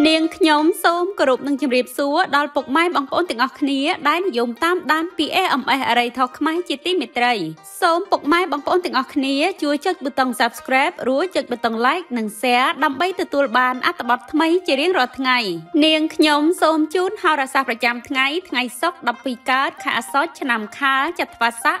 Nên nhóm xôm cổ rụp nâng chìm rịp xua đòi bọc mai bằng bốn tình ngọt khía đáy dùng tam đám phía ẩm ở đây thọc mai chi tí mệt rầy. Xôm bọc mai bằng bốn tình ngọt khía chúa chất bật tầng subscribe, rúa chất bật tầng like nâng xe đâm bấy từ tùl bàn át bọt mấy chế riêng rọt ngày. Nên nhóm xôm chút hào ra sạp ra chạm ngay sốc đập vì kết khả sốt cho nằm khá chật và sắc.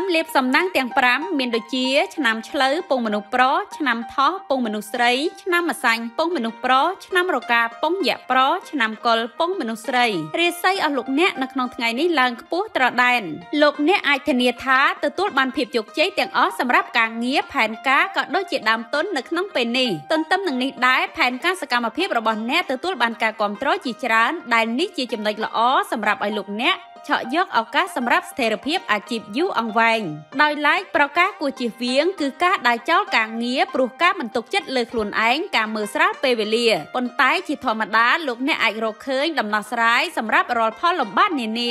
ំលេបសំណាងទាំង เฉาะយកឱកាសសម្រាប់ស្ថិរភាពអាជីវយូរអង្វែងដោយឡែកប្រកាសគួរជៀសវាងគឺការដាច់ចោលការងារព្រោះការមិនទុកចិត្តលើខ្លួនឯងការមើលស្រាលពេលវេលាប៉ុន្តែជាធម្មតាលោកអ្នកអាចរកឃើញដំណោះស្រាយសម្រាប់រាល់ផលលំបាកនានា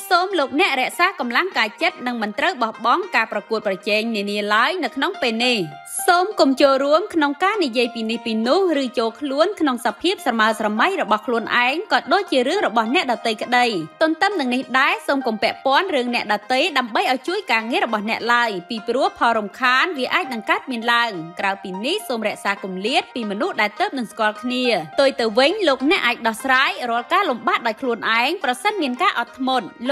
ឹងស្គាល់គ្នាដោយទៅវិញលោកអ្នកអាចដោះស្រាយរាល់ការលំបាកដោយខ្លួនឯងប្រសិនមានការអត់ធ្មត់ល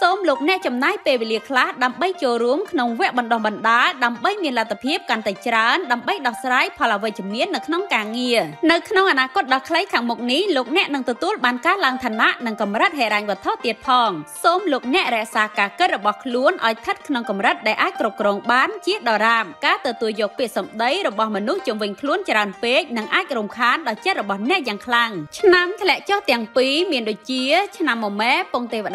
សូមលោកអ្នកចំណាយពេលវេលាខ្លះដើម្បីចូលរួមក្នុងវេបបណ្ដុះបណ្ដាលដើម្បីមានលទ្ធភាពកាន់តែច្រើនដើម្បីដោះស្រាយផលអ្វីជំនាញនៅក្នុងការងារនៅក្នុងអនាគតដ៏ខ្លីខាងមុខនេះលោកអ្នកនឹងទទួលបានការឡើងឋានៈនិងកម្រិតហិរញ្ញវត្ថុទៀតផងសូមលោកអ្នករក្សាការគិតរបស់ខ្លួនឲ្យ ខិតខំកម្រិតដែលអាចគ្រប់គ្រងបានជាដរាមការទទួលយកពាក្យសម្ដីរបស់មនុស្សជុំវិញខ្លួនច្រើនពេកនឹងអាចរំខានដល់ចិត្តរបស់អ្នកយ៉ាងខ្លាំងឆ្នាំធ្លាក់ចុះទាំងពីរមានដូចជាឆ្នាំមមែ ពងកាកោសស